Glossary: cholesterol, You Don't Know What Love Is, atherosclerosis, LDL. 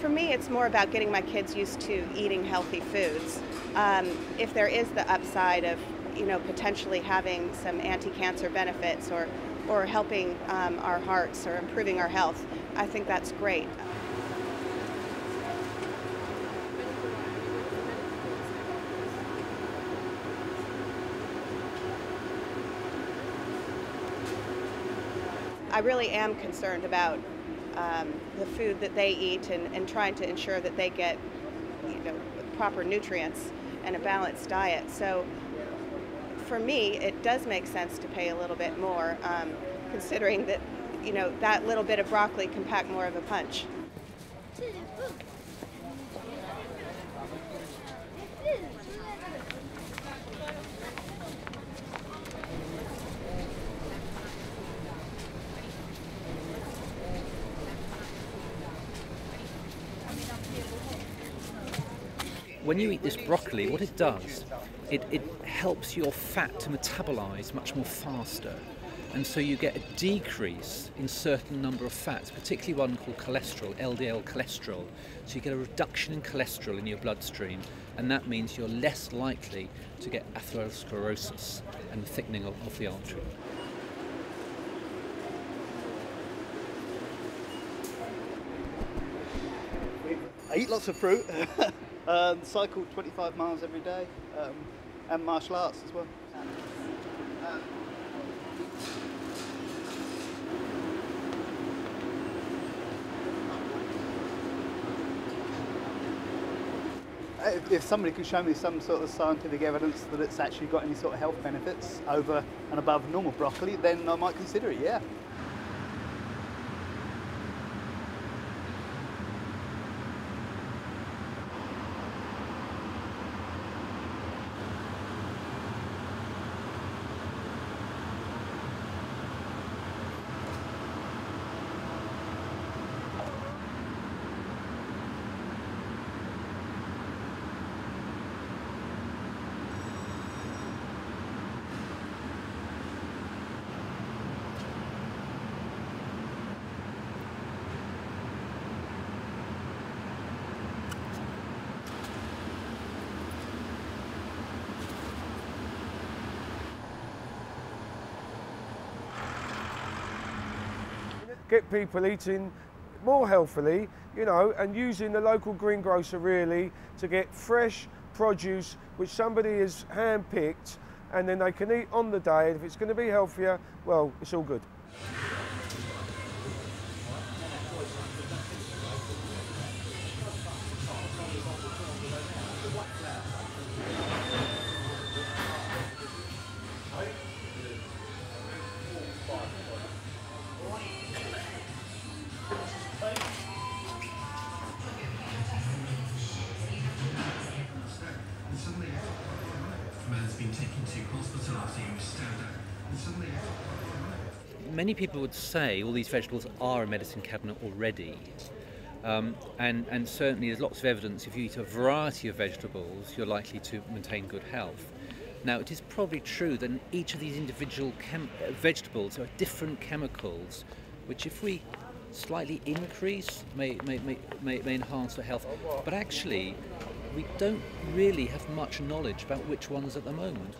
For me, it's more about getting my kids used to eating healthy foods. If there is the upside of, you know, potentially having some anti-cancer benefits or helping our hearts or improving our health, I think that's great. I really am concerned about the food that they eat and trying to ensure that they get, you know, proper nutrients and a balanced diet. So for me, it does make sense to pay a little bit more, considering that, you know, that little bit of broccoli can pack more of a punch. When you eat this broccoli, what it does, it helps your fat to metabolize much more faster. And so you get a decrease in certain number of fats, particularly one called cholesterol, LDL cholesterol. So you get a reduction in cholesterol in your bloodstream, and that means you're less likely to get atherosclerosis and thickening of the artery. I eat lots of fruit. Cycle 25 miles every day, and martial arts as well. If somebody could show me some sort of scientific evidence that it's actually got any sort of health benefits over and above normal broccoli, then I might consider it, yeah. Get people eating more healthily, you know, and using the local greengrocer really to get fresh produce which somebody has handpicked, and then they can eat on the day. And if it's going to be healthier, well, it's all good. Many people would say all these vegetables are a medicine cabinet already, and certainly there's lots of evidence if you eat a variety of vegetables you're likely to maintain good health. Now, it is probably true that in each of these individual vegetables there are different chemicals which, if we slightly increase, may enhance our health, but actually we don't really have much knowledge about which ones at the moment.